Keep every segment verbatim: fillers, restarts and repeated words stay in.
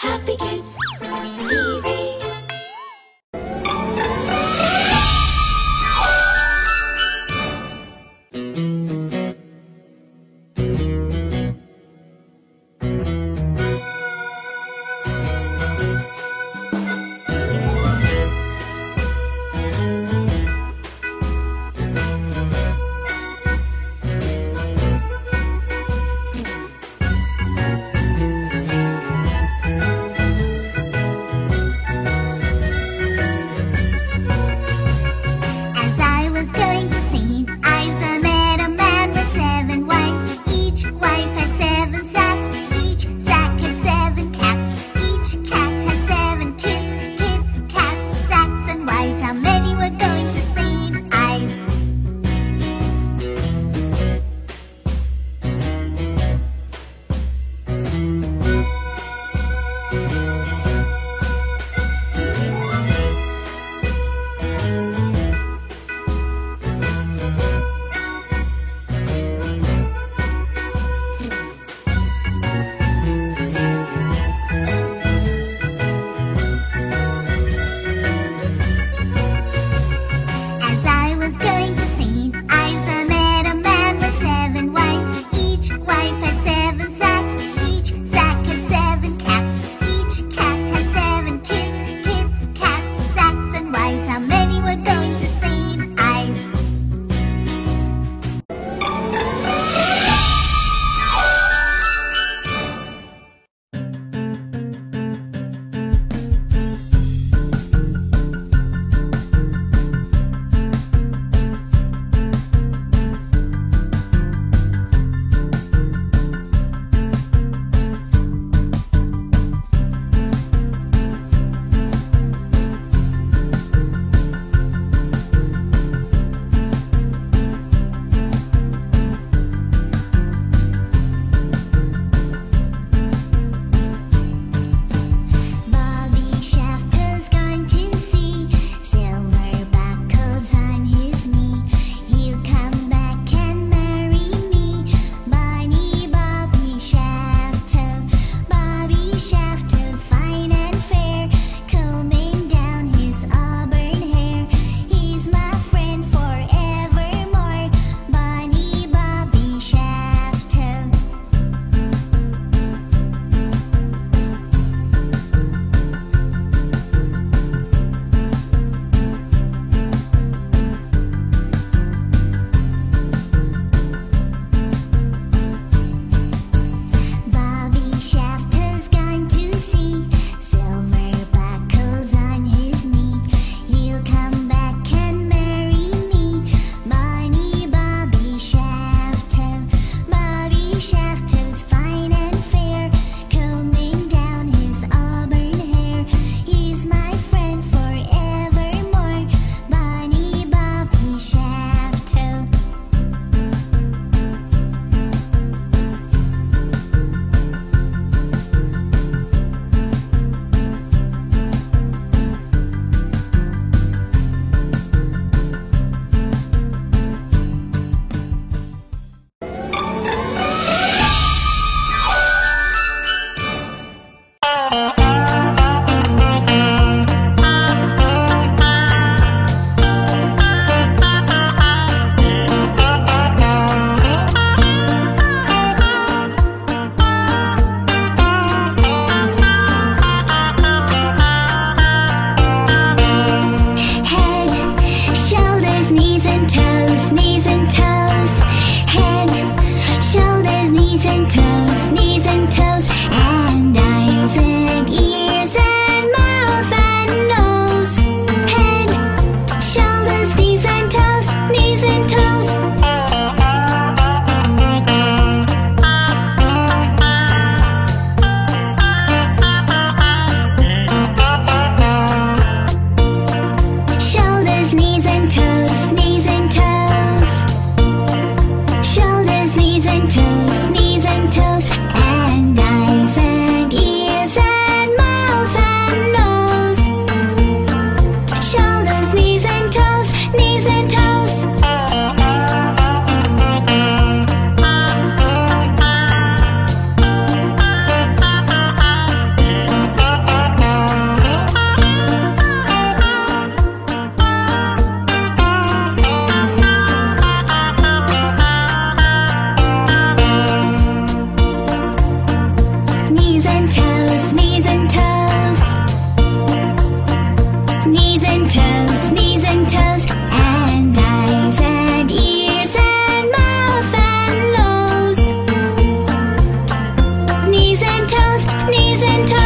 Happy Kids T V. and toes, knees and toes, knees and toes, knees and toes, and eyes and ears and mouth and nose, knees and toes, knees and toes.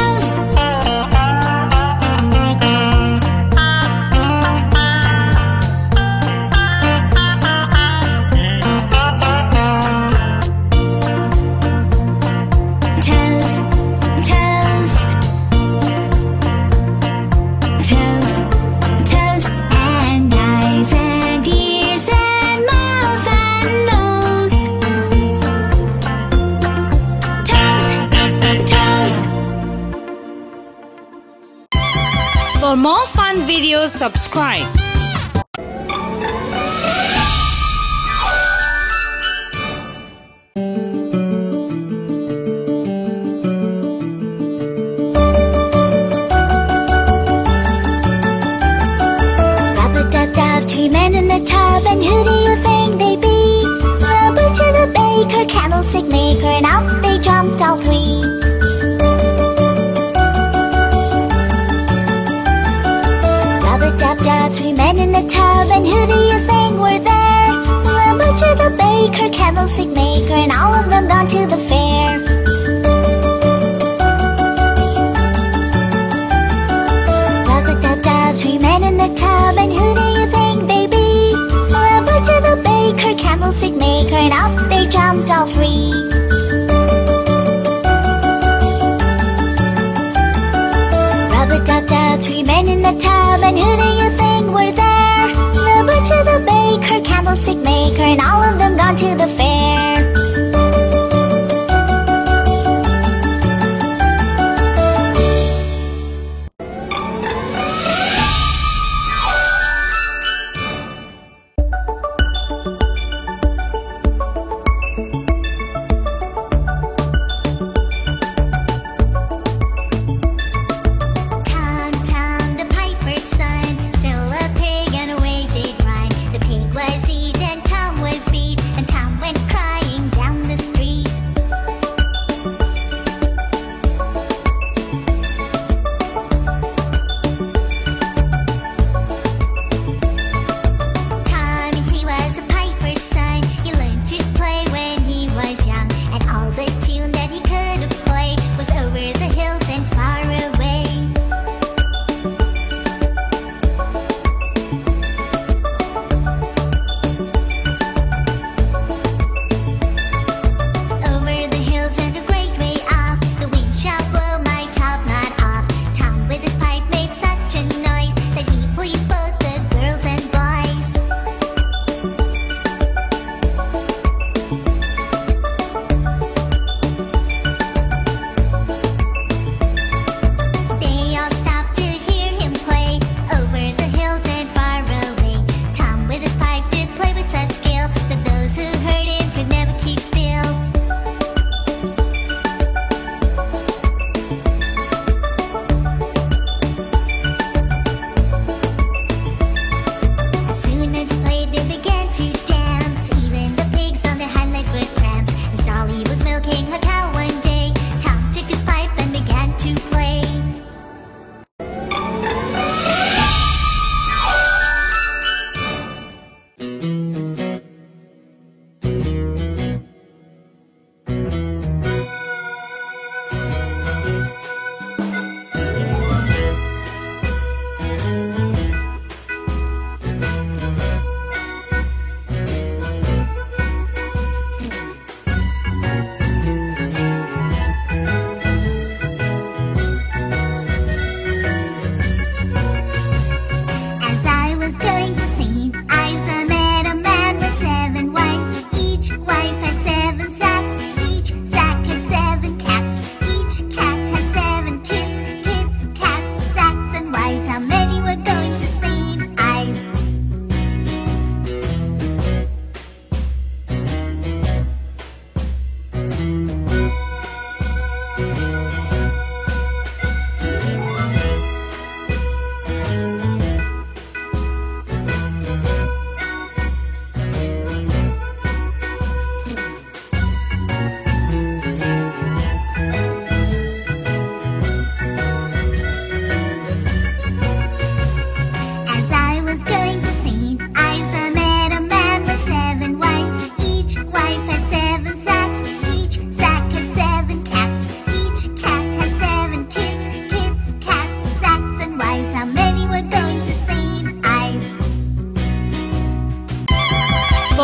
For more fun videos, subscribe. Rub-a-dub-dub, three men in the tub, and who do you think they be? The butcher, the baker, candlestick maker, and up they jumped all three. Three men in a tub, and who do you think were there? The butcher, the baker, candlestick maker, and all of them gone to the fair. Rub-a-dub-dub, three men in a tub, and who do you think they be? The butcher, the baker, candlestick maker, and up they jumped all three. Three men in a tub, and who do you think were there? The butcher, the baker, candlestick maker, and all of them gone to the fair. Was eaten, Tom was beaten.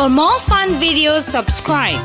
For more fun videos, subscribe.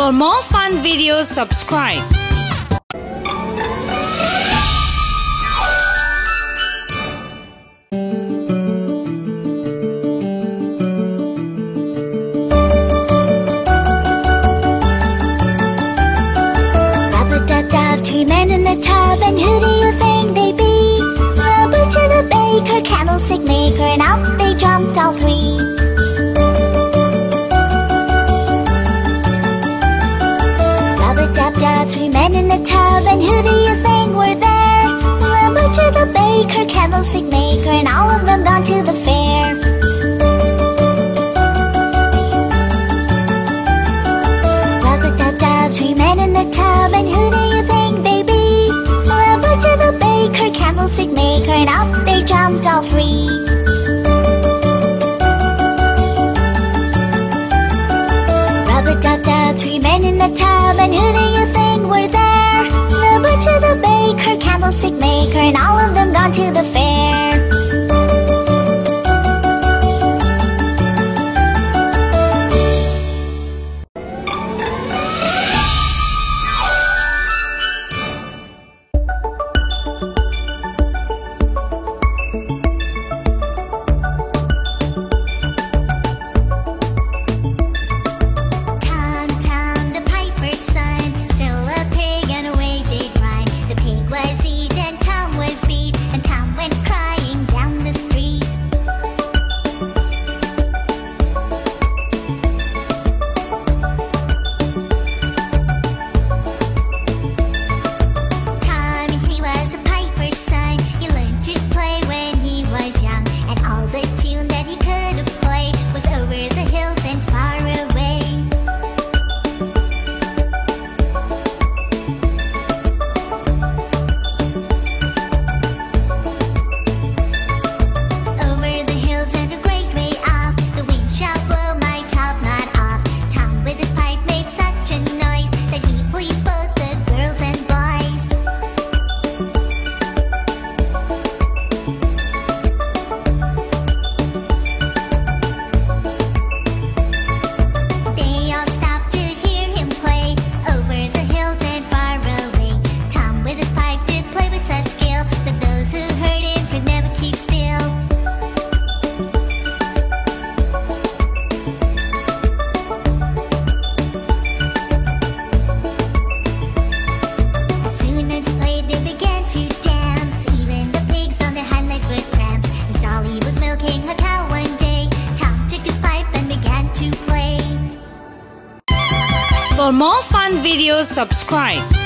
For more fun videos, subscribe. Rub-a-dub-dub, three men in the tub, and who do you think they be? The butcher, the baker, candlestick maker, and up they jumped all three. Three And who do you think were there? The butcher, the baker, candlestick maker, and all of them gone to the fair. For more fun videos, subscribe.